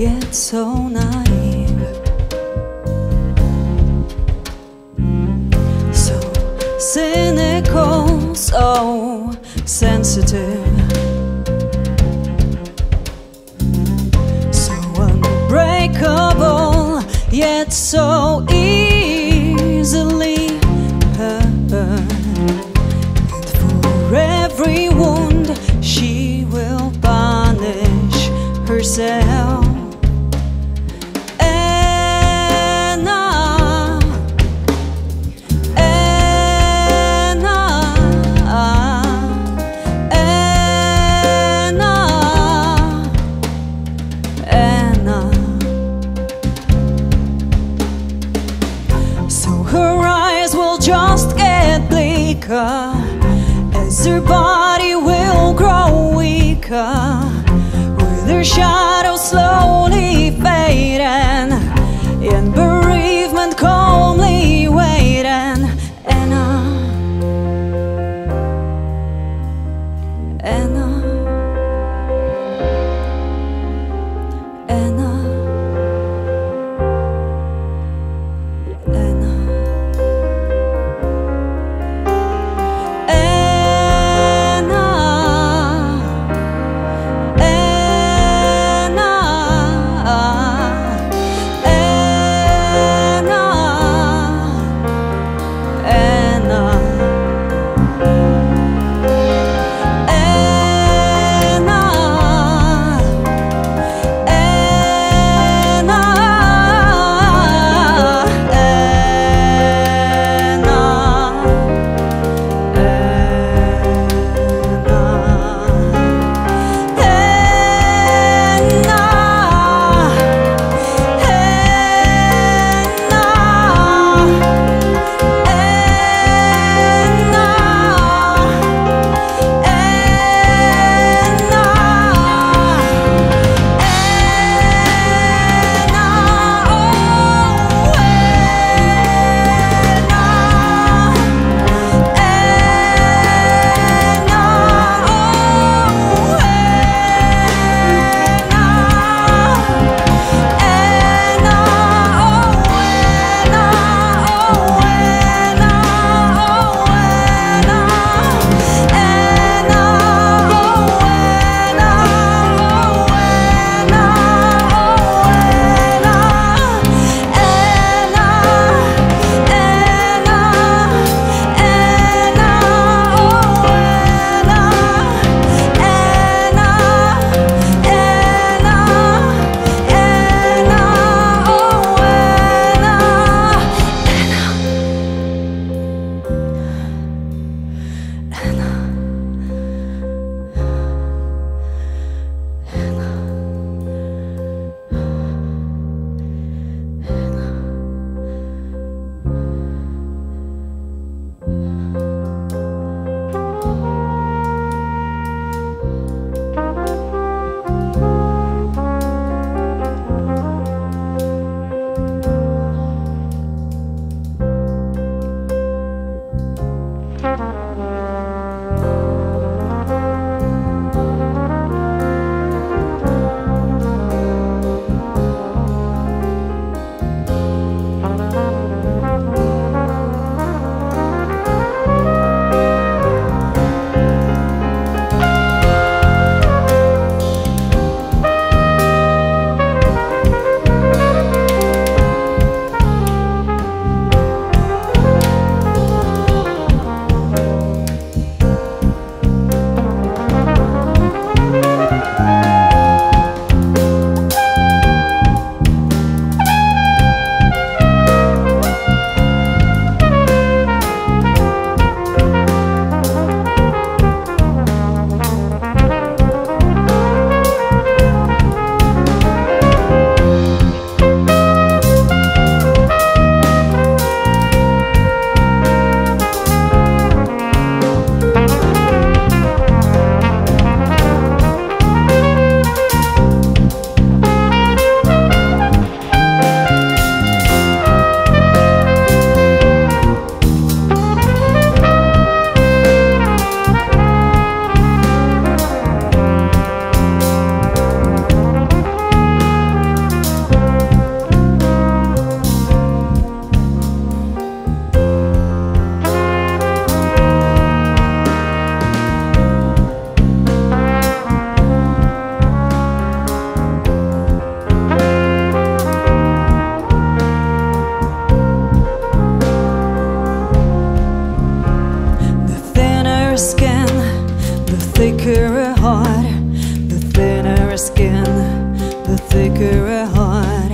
yet so naive. So cynical, so sensitive, so unbreakable, yet so easily hurt. And for every wound she will punish herself. Just get bleaker as her body will grow weaker, with her shadow slowly fading, in bereavement calmly waiting. Anna, Anna, Anna, Anna, skin, the thicker a heart.